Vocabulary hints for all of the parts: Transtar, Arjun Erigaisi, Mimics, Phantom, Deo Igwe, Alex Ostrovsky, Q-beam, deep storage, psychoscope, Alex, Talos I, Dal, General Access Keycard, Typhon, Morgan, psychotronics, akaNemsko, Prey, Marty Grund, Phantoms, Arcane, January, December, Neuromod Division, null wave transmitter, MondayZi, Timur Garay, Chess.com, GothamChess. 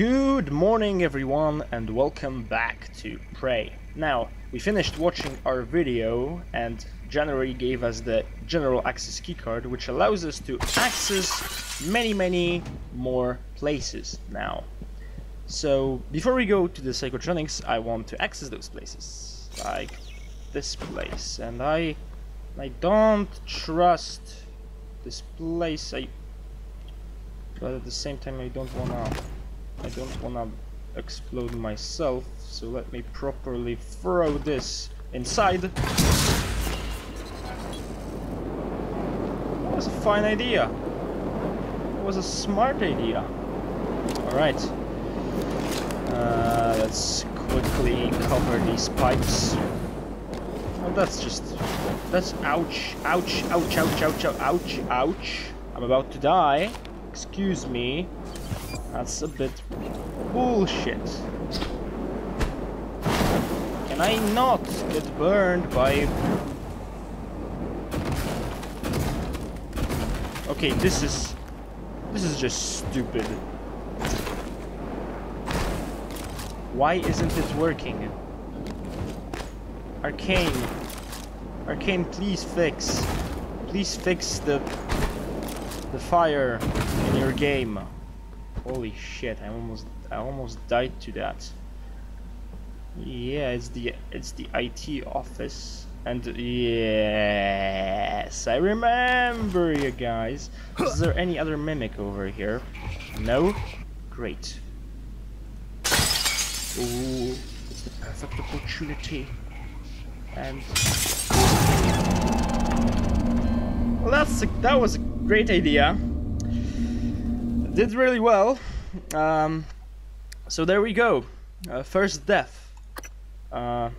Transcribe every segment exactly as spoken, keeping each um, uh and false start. Good morning everyone and welcome back to Prey. Now, we finished watching our video and January gave us the general access keycard, which allows us to access many many more places now. So before we go to the psychotronics, I want to access those places, like this place, and I I don't trust this place, I but at the same time I don't wanna I don't want to explode myself, so let me properly throw this inside. That was a fine idea. That was a smart idea. Alright. Uh, let's quickly cover these pipes. Oh, that's just... That's... Ouch. Ouch. Ouch. Ouch. Ouch. Ouch. Ouch. I'm about to die. Excuse me. That's a bit bullshit. Can I not get burned by... Okay, this is... This is just stupid. Why isn't it working? Arcane. Arcane, please fix. Please fix the... the fire in your game. Holy shit, I almost I almost died to that. Yeah, it's the it's the I T office, and yes, I remember you guys. Is there any other mimic over here? No? Great. Ooh, it's the perfect opportunity. And well, that's a, that was a great idea. Did really well, um, so there we go, uh, first death, uh,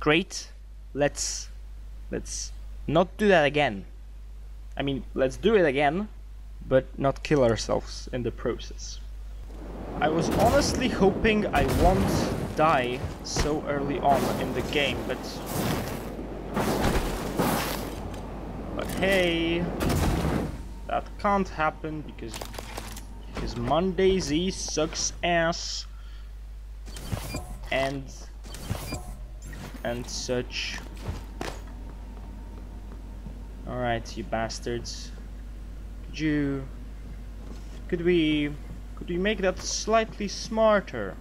great, let's, let's not do that again. I mean, let's do it again, but not kill ourselves in the process. I was honestly hoping I won't die so early on in the game, but, but hey, that can't happen because Because MondayZi sucks ass and and such. Alright, you bastards. Could you could we could we make that slightly smarter?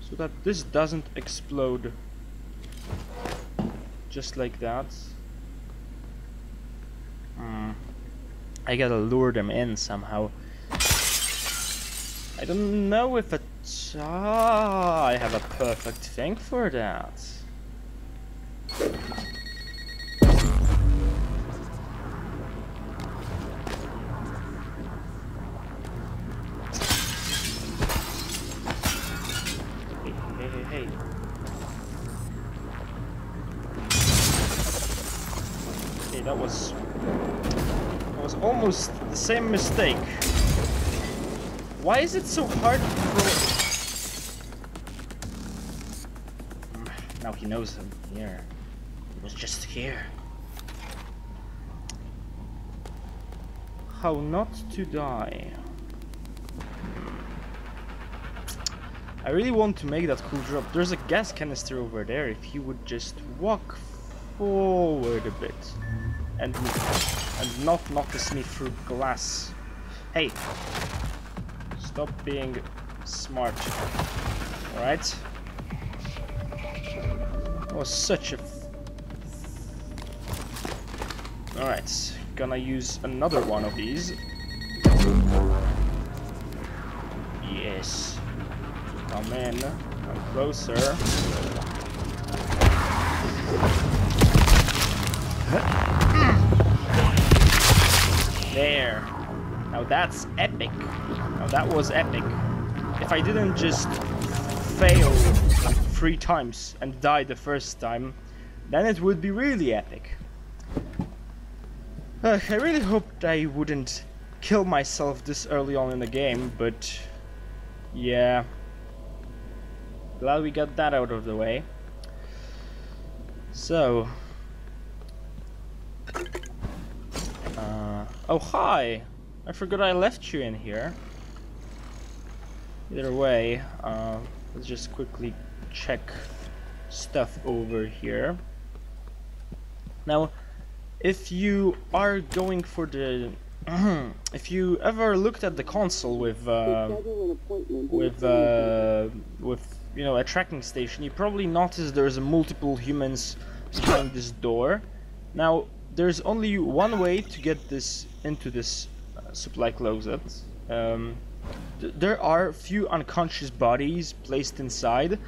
So that this doesn't explode just like that. Hmm. I gotta lure them in somehow. I don't know if it... Ah, I have a perfect thing for that. Hey, hey, hey, hey, hey. Okay, that was... almost the same mistake. Why is it so hard for... Now he knows him here. It was just here. How not to die. I really want to make that cool drop. There's a gas canister over there. If he would just walk forward a bit and and not knock me through glass. Hey, stop being smart. All right. That was such a. F All right, gonna use another one of these. Yes. Come in. Come closer. There. Now that's epic. Now that was epic. If I didn't just fail three times and die the first time, then it would be really epic. Uh, I really hoped I wouldn't kill myself this early on in the game, but yeah. Glad we got that out of the way. So... Uh, oh hi! I forgot I left you in here. Either way, uh, let's just quickly check stuff over here. Now, if you are going for the... if you ever looked at the console with uh, with uh, with you know a tracking station, you probably noticed there's multiple humans behind this door. Now there's only one way to get this into this uh, supply closet. Um, th there are few unconscious bodies placed inside,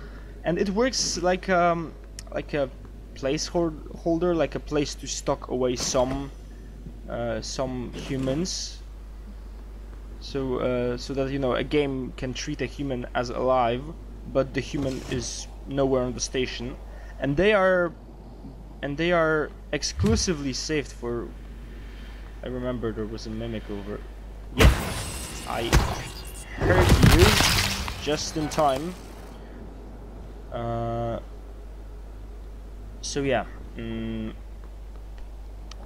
and it works like um like a placeholder, like a place to stock away some. Uh, some humans, so uh, so that you know a game can treat a human as alive, but the human is nowhere on the station, and they are and they are exclusively saved for. I remember there was a mimic over. Yep, I heard you just in time. Uh, so yeah. Mm.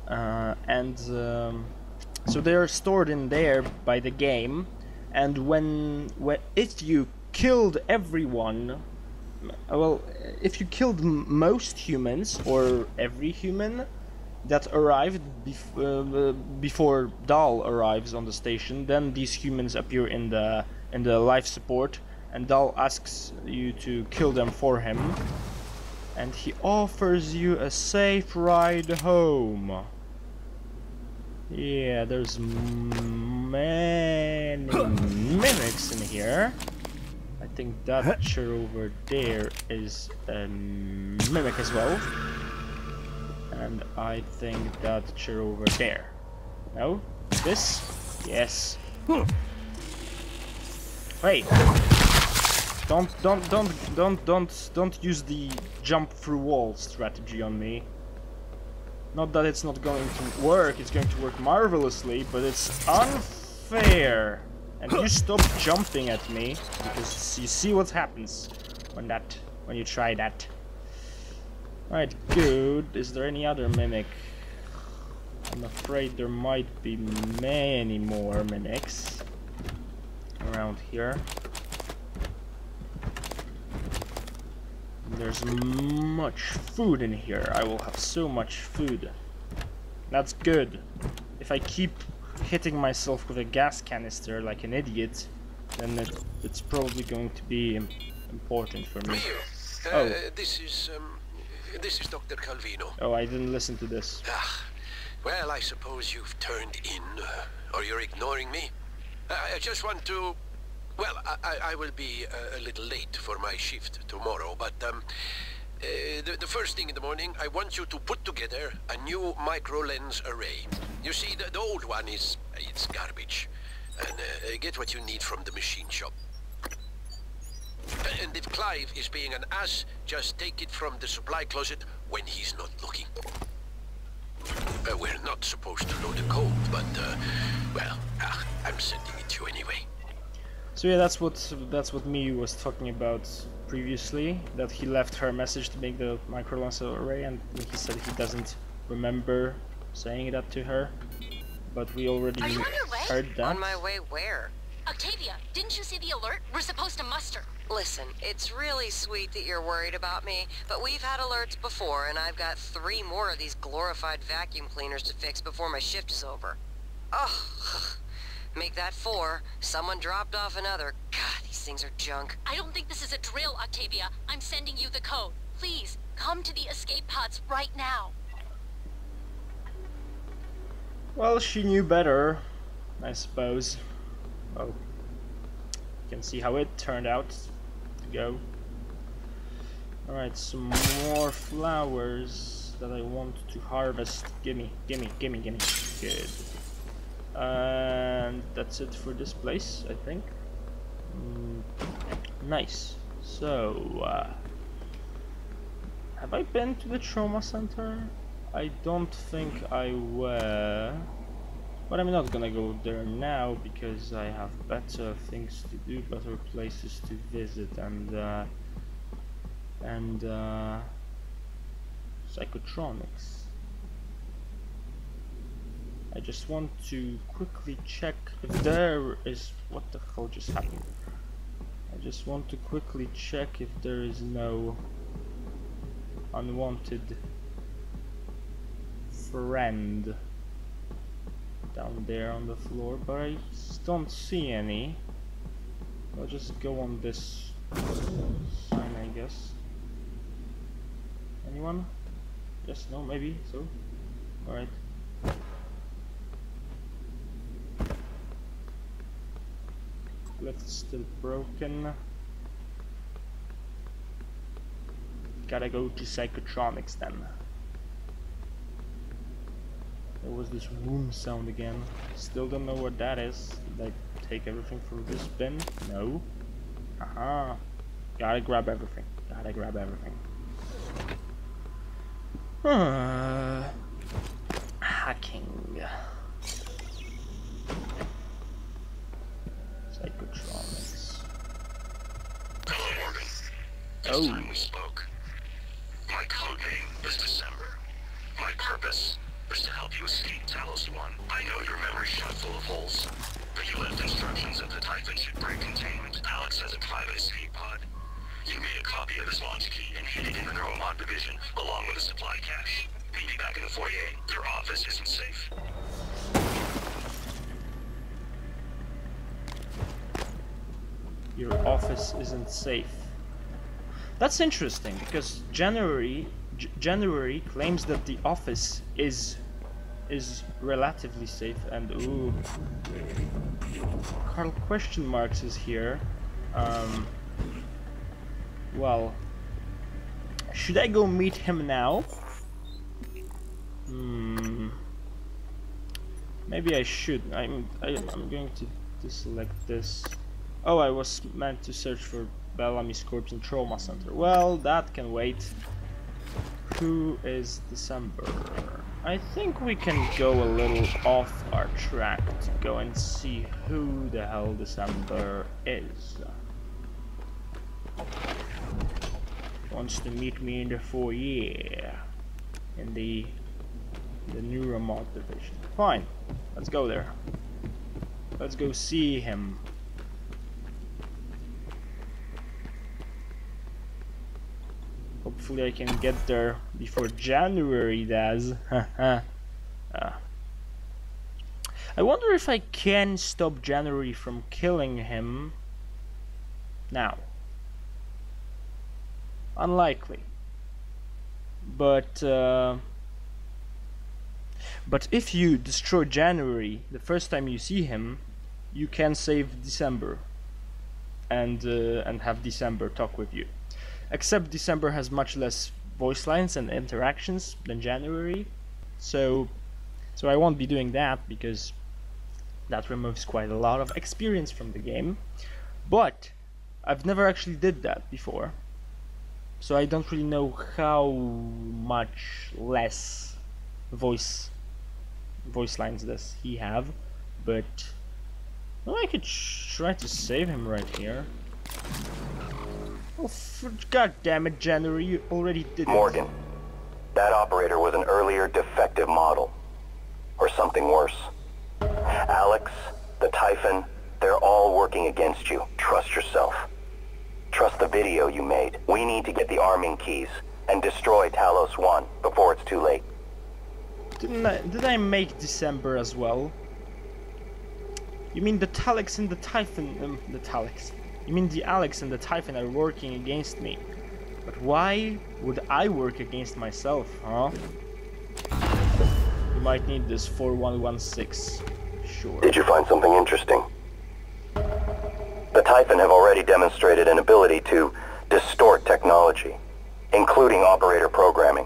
Uh, and um, so they are stored in there by the game, and when, when if you killed everyone, well, if you killed m most humans or every human that arrived bef uh, before Dal arrives on the station, then these humans appear in the in the life support, and Dal asks you to kill them for him, and he offers you a safe ride home. Yeah, there's many mimics in here. I think that chair over there is a mimic as well. And I think that chair over there. No? This? Yes. Wait. Don't, don't, don't, don't, don't, don't use the jump through wall strategy on me. Not that it's not going to work, it's going to work marvelously, but it's unfair. And you stop jumping at me, because you see what happens when that, when you try that. Alright, good. Is there any other mimic? I'm afraid there might be many more mimics around here. There's much food in here. I will have so much food. That's good. If I keep hitting myself with a gas canister like an idiot, then it, it's probably going to be important for me. Uh, oh, this is um, this is Doctor Calvino. Oh, I didn't listen to this. Ah, well, I suppose you've turned in, uh, or you're ignoring me. I, I just want to. Well, I, I will be a little late for my shift tomorrow, but um, uh, the, the first thing in the morning, I want you to put together a new micro-lens array. You see, the, the old one is it's garbage, and uh, get what you need from the machine shop. And if Clive is being an ass, just take it from the supply closet when he's not looking. Uh, we're not supposed to know the code, but, uh, well, uh, I'm sending it to you anyway. So yeah, that's what that's what Miyu was talking about previously. That he left her message to make the microlens array, and he said he doesn't remember saying that to her. But we already Are you on your way? heard that. On my way, where? Octavia, didn't you see the alert? We're supposed to muster. Listen, it's really sweet that you're worried about me, but we've had alerts before, and I've got three more of these glorified vacuum cleaners to fix before my shift is over. Oh. Make that four. Someone dropped off another. God, these things are junk. I don't think this is a drill, Octavia. I'm sending you the code. Please, come to the escape pods right now. Well, she knew better, I suppose. Oh. You can see how it turned out to go. Alright, some more flowers that I want to harvest. Gimme, gimme, gimme, gimme. Good. And that's it for this place, I think. Mm, nice. So, uh, have I been to the trauma center? I don't think I were. But I'm not gonna go there now because I have better things to do, better places to visit, and uh, and uh, psychotronics. I just want to quickly check if there is... What the hell just happened? I just want to quickly check if there is no unwanted friend down there on the floor, but I don't see any. I'll just go on this sign, I guess. Anyone? Yes, no, maybe, so? Alright. Lift's still broken. Gotta go to psychotronics then. There was this room sound again. Still don't know what that is. Did I take everything from this bin? No. Haha. Gotta grab everything. Gotta grab everything. Uh, hacking. Psychotronics. Hello, Morgan. Last time we spoke. My code name is December. My purpose is to help you escape Talos one. I know your memory shot full of holes, but you left instructions that the Typhon should break containment. Alex has a private escape pod. You made a copy of his launch key and hid it in the Neuromod Division, along with a supply cache. Meet me back in the foyer. Your office isn't safe. Your office isn't safe. That's interesting, because January J January claims that the office is is relatively safe, and ooh, Carl question marks is here. Um. Well, should I go meet him now? Hmm. Maybe I should. I'm. I, I'm going to deselect this. Oh, I was meant to search for Bellamy's corpse in Trauma Center. Well, that can wait. Who is December? I think we can go a little off our track to go and see who the hell December is. Wants to meet me in the foyer in the the Neuromod Division. Fine, let's go there. Let's go see him. Hopefully, I can get there before January does. uh. I wonder if I can stop January from killing him now. Unlikely, but uh, but if you destroy January the first time you see him, you can save December, and uh, and have December talk with you. Except December has much less voice lines and interactions than January, so so I won't be doing that because that removes quite a lot of experience from the game. But I've never actually did that before. So I don't really know how much less voice voice lines does he have, but well, I could try to save him right here. Oh, for God damn it, January! You already did it. Morgan, that operator was an earlier defective model, or something worse. Alex, the Typhon, they're all working against you. Trust yourself. Trust the video you made. We need to get the arming keys and destroy Talos one before it's too late. Didn't I, did I make December as well? You mean the Talix and the Typhon... Um, the Talix. You mean the Alex and the Typhon are working against me. But why would I work against myself, huh? You might need this four one one six. Sure. Did you find something interesting? The Typhon have already demonstrated an ability to distort technology, including operator programming.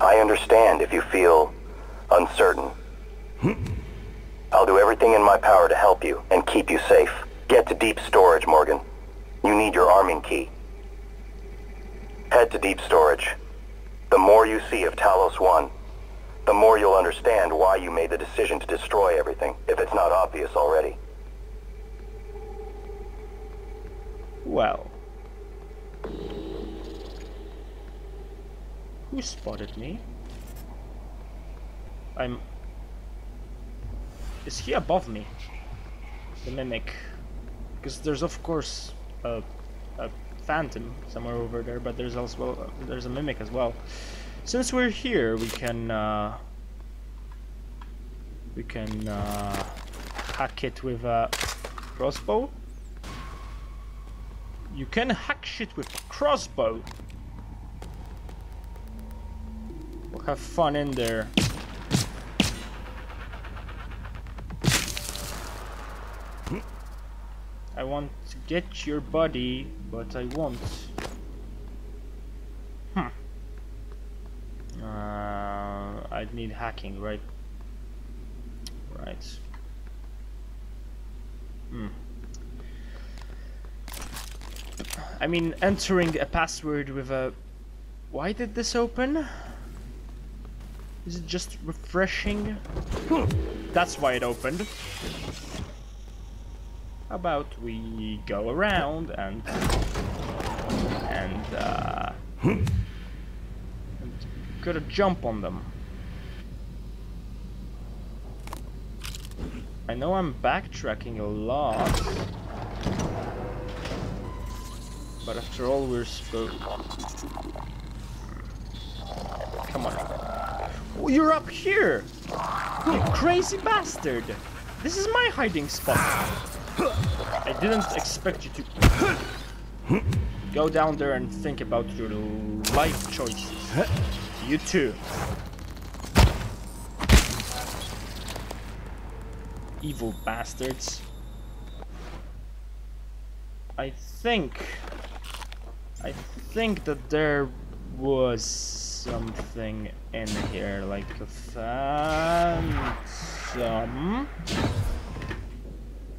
I understand if you feel uncertain. I'll do everything in my power to help you and keep you safe. Get to deep storage, Morgan. You need your arming key. Head to deep storage. The more you see of Talos one, the more you'll understand why you made the decision to destroy everything, if it's not obvious already. Well, who spotted me? I'm... Is he above me? The mimic. Because there's of course a, a phantom somewhere over there, but there's also there's a mimic as well. Since we're here, we can uh, we can uh, hack it with a crossbow. You can hack shit with crossbow. We'll have fun in there. I want to get your body, but I won't. Hmm. Uh, I'd need hacking, right? Right. Hmm. I mean, entering a password with a... Why did this open? Is it just refreshing? That's why it opened. How about we go around and and uh and gotta jump on them. I know I'm backtracking a lot, but after all we're supposed. Come on. Oh, you're up here! You crazy bastard! This is my hiding spot! I didn't expect you to go down there and think about your life choices. You too. Evil bastards. I think... I think that there was something in here, like a phantom.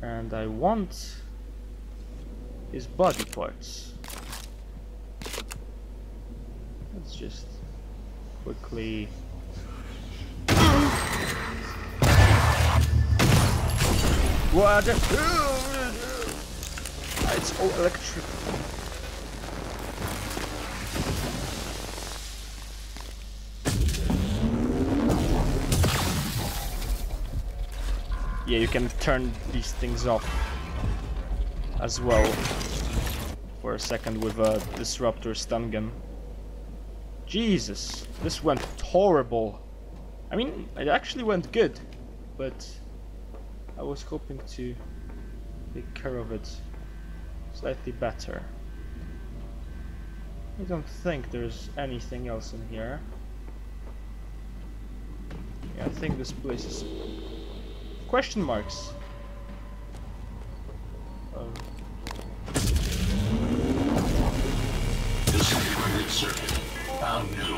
And I want his body parts. Let's just quickly... What? It's all electric. Yeah, you can turn these things off as well for a second with a disruptor stun gun. Jesus, this went horrible. I mean, it actually went good, but I was hoping to take care of it slightly better. I don't think there's anything else in here. Yeah, I think this place is... Question marks. Oh. Disintegrated circuit. Found new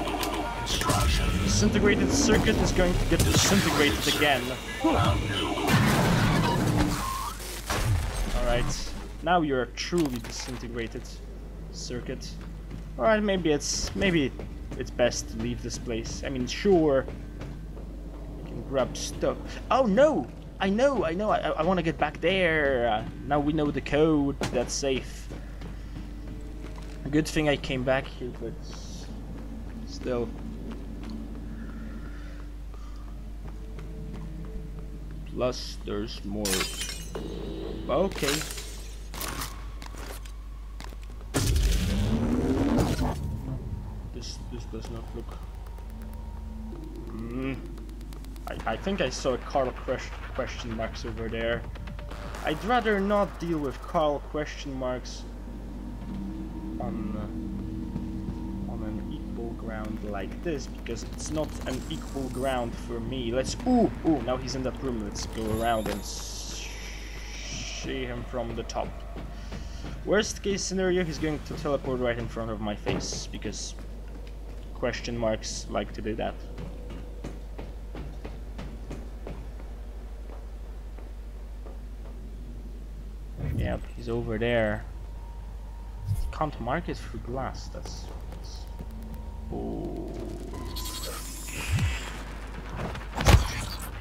instruction. Disintegrated circuit is going to get disintegrated, disintegrated again. Found new. Alright. Now you're a truly disintegrated circuit. Alright, maybe it's maybe it's best to leave this place. I mean, sure. I can grab stuff. Oh no! I know, I know, I, I want to get back there. Uh, now we know the code, that's safe. Good thing I came back here, but still. Plus, there's more. Okay. This, this does not look... Mm. I, I think I saw a Carl question marks over there. I'd rather not deal with Carl question marks on uh, on an equal ground like this, because it's not an equal ground for me. Let's ooh ooh now he's in that room. Let's go around and see him from the top. Worst case scenario, he's going to teleport right in front of my face because question marks like to do that. Yep, he's over there. Can't mark it through glass, that's... that's oh.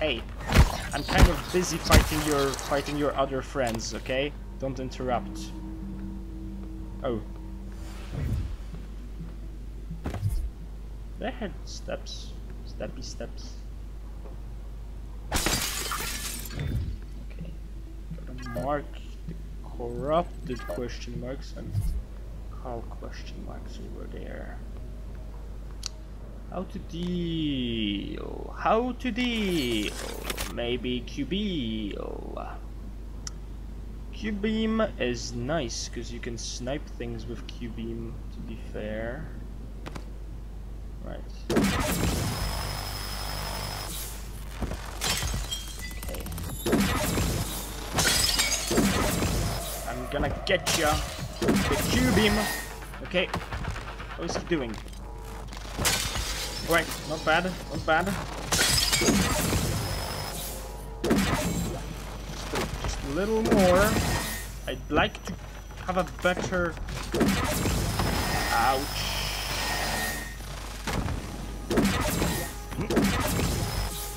Hey, I'm kind of busy fighting your fighting your other friends, okay? Don't interrupt. Oh. They had steps. Steppy steps. mark, the corrupted question marks, and call question marks over there. How to deal? How to deal? Maybe Q-beam. Q-beam is nice because you can snipe things with Q-beam. To be fair, right? Okay. I'm gonna get ya with the Q-beam. Okay. What is he doing? Alright, not bad, not bad. Just a, just a little more. I'd like to have a better... Ouch.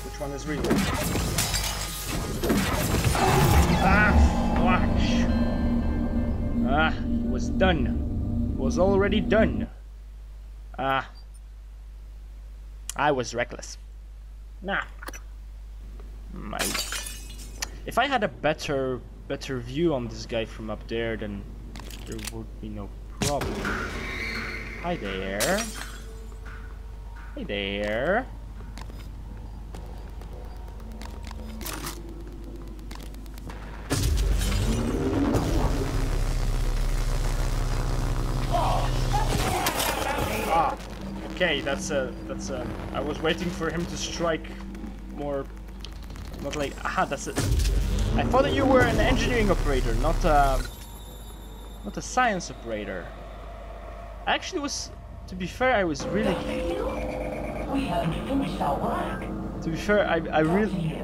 Which one is real? Ah, watch. Ah, it was done. It was already done. Ah. I was reckless. Nah. My. If I had a better better view on this guy from up there, then there would be no problem. Hi there. Hi there. Okay, that's a, that's a, I was waiting for him to strike more, not like, aha, that's it. I thought that you were an engineering operator, not a, not a science operator. I actually was, to be fair, I was really, we haven't finished our work. To be fair, I, I really,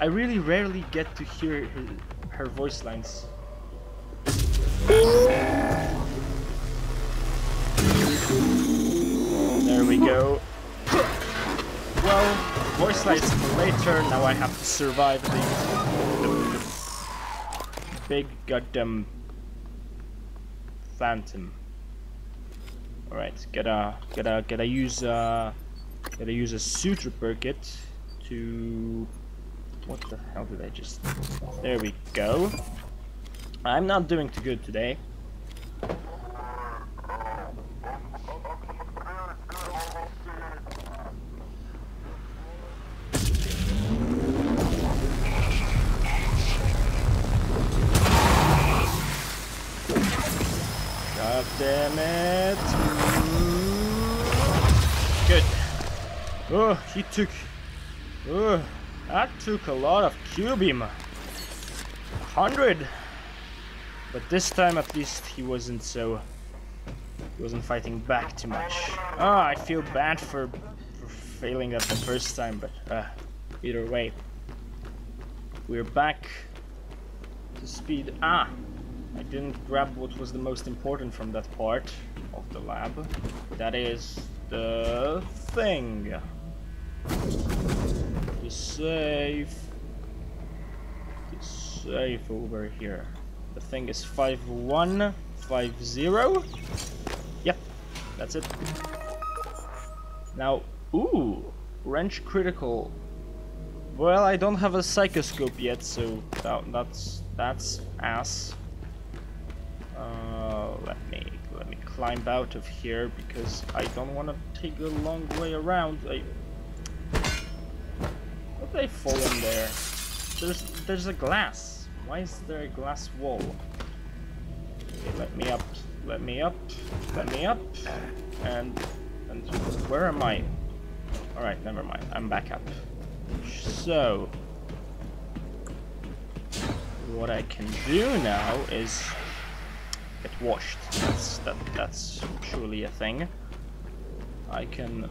I really rarely get to hear her, her voice lines. There we go. Well, voice lights for later. Now I have to survive the big goddamn Phantom. All right, gotta gotta gotta use uh gotta use a suture circuit to. What the hell did I just? There we go. I'm not doing too good today. Damn it! Good. Oh, he took. Oh, that took a lot of Q-beam. one hundred. But this time, at least, he wasn't so. He wasn't fighting back too much. Oh, I feel bad for, for failing that the first time, but uh, either way, we're back to speed. Ah. I didn't grab what was the most important from that part of the lab. That is the thing. The safe. The safe over here. The thing is five one five zero. Yep, that's it. Now, ooh, wrench critical. Well, I don't have a psychoscope yet, so that, that's that's ass. Uh, let me let me climb out of here because I don't want to take a long way around. I... What did I fall in there? There's there's a glass. Why is there a glass wall? Okay, let me up. Let me up. Let me up. And and where am I? All right, never mind. I'm back up. So what I can do now is. Get washed. That's that. That's surely a thing. I can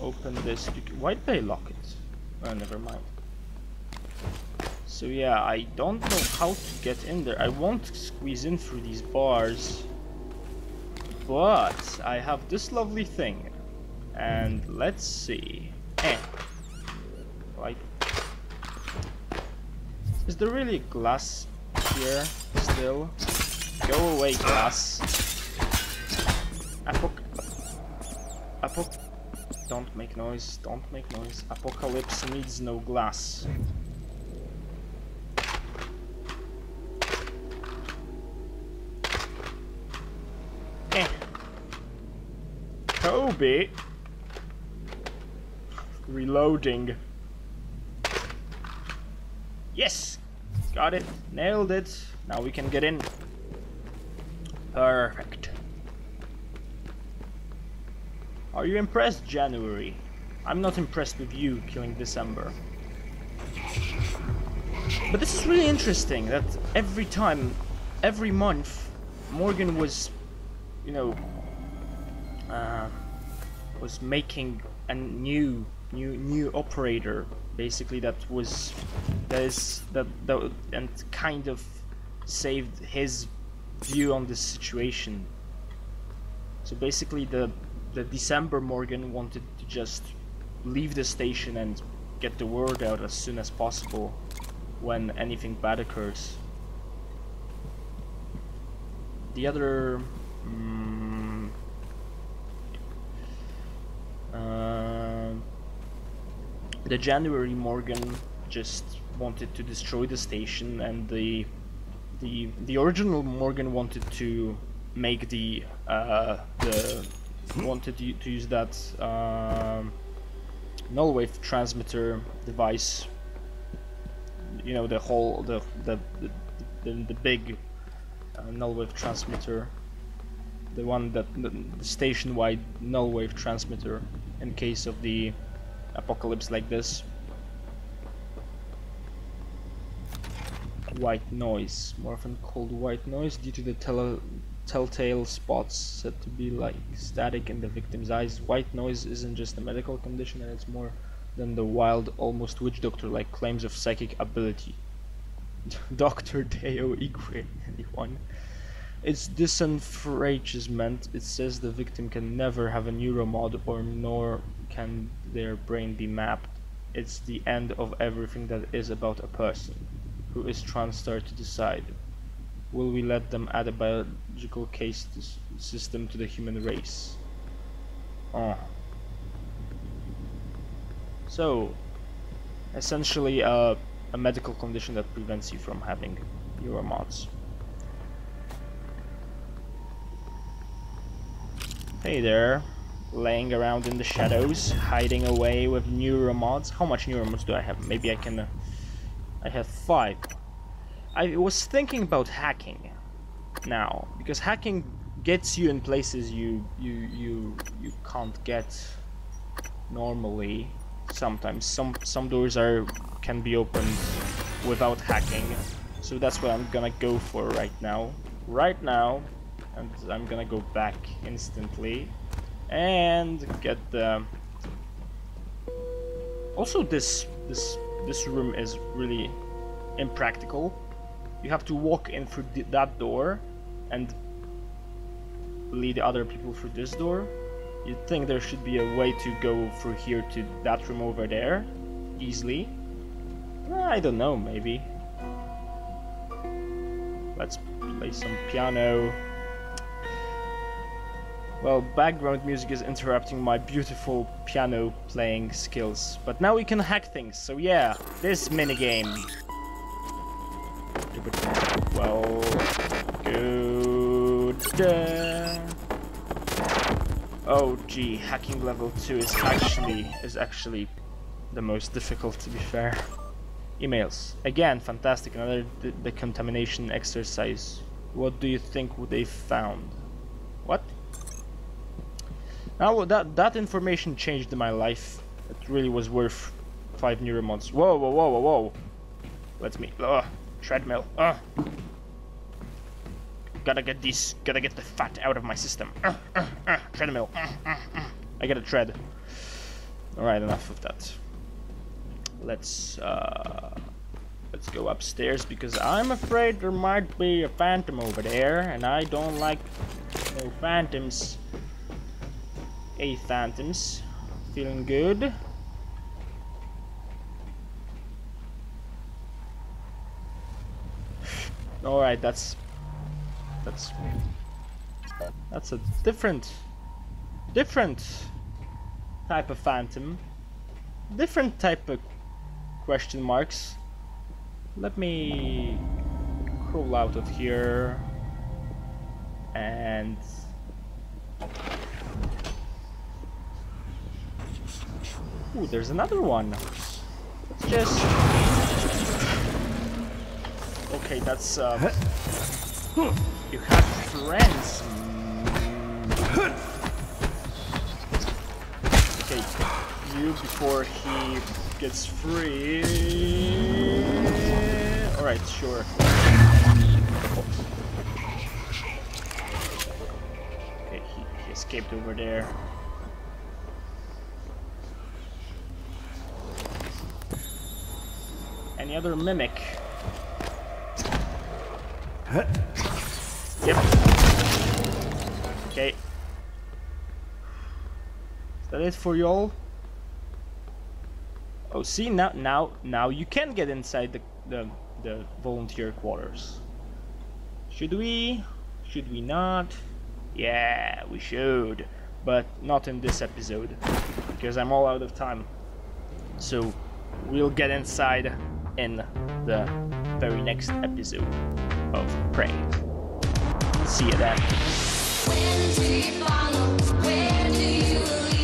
open this. Why did they lock it? Oh, never mind. So yeah, I don't know how to get in there. I won't squeeze in through these bars, but I have this lovely thing. And let's see. Eh. Like, is there really glass here still? Go away, glass. Apok. Apok. don't make noise, don't make noise. Apocalypse needs no glass. Eh. Kobe! Reloading. Yes! Got it. Nailed it. Now we can get in. Perfect. Are you impressed, January? I'm not impressed with you killing December. But this is really interesting that every time, every month, Morgan was, you know, uh, was making a new, new, new operator, basically that was, that is, that, that and kind of saved his view on this situation. So basically the the December Morgan wanted to just leave the station and get the word out as soon as possible when anything bad occurs. The other mm, uh, the January Morgan just wanted to destroy the station, and the the the original Morgan wanted to make the uh, the wanted to use that uh, null wave transmitter device, you know, the whole the the the, the, the big uh, null wave transmitter, the one that the station-wide null wave transmitter in case of the apocalypse like this. White noise, more often called white noise due to the tele telltale spots said to be like static in the victim's eyes. White noise isn't just a medical condition, and it's more than the wild, almost witch doctor like claims of psychic ability. Doctor Deo Igwe, anyone? It's disenfranchisement. It says the victim can never have a neuromod, or nor can their brain be mapped. It's the end of everything that is about a person. Who is Transtar to decide? Will we let them add a biological case to system to the human race? Oh. So, essentially uh, a medical condition that prevents you from having your mods. Hey there, laying around in the shadows, hiding away with neuromods. How much neuromods do I have? Maybe I can... Uh, I have five. I was thinking about hacking now, because hacking gets you in places you you you you can't get normally. Sometimes some some doors are can be opened without hacking, so that's what I'm gonna go for right now. Right now, and I'm gonna go back instantly and get the. Also, this this. This room is really impractical. You have to walk in through th that door and lead other people through this door. You'd think there should be a way to go through here to that room over there easily. I don't know, maybe. Let's play some piano. Well, background music is interrupting my beautiful piano playing skills, but now we can hack things, so yeah, this minigame. Well, good. Oh gee, hacking level two is actually is actually the most difficult, to be fair. Emails. Again, fantastic, another decontamination exercise. What do you think they found? What? Now that that information changed my life. It really was worth five neuromods. Whoa, whoa, whoa, whoa, whoa! Let me. Ugh, treadmill. Ugh. Gotta get these. Gotta get the fat out of my system. Ugh, ugh, ugh, treadmill. Ugh, ugh, ugh. I gotta tread. All right, enough of that. Let's uh, let's go upstairs, because I'm afraid there might be a phantom over there, and I don't like no phantoms. Hey phantoms, feeling good. All right, that's that's that's a different different type of phantom, different type of question marks. Let me crawl out of here and ooh, there's another one. Let's just okay, that's uh you have friends. Okay, you before he gets free. Alright, sure. Okay, he, he escaped over there. Any other mimic? Huh? Yep. Okay. Is that it for y'all? Oh, see, now, now, now you can get inside the, the the volunteer quarters. Should we? Should we not? Yeah, we should, but not in this episode because I'm all out of time. So we'll get inside in the very next episode of Prey. See you then. When do you follow? Where do you lead?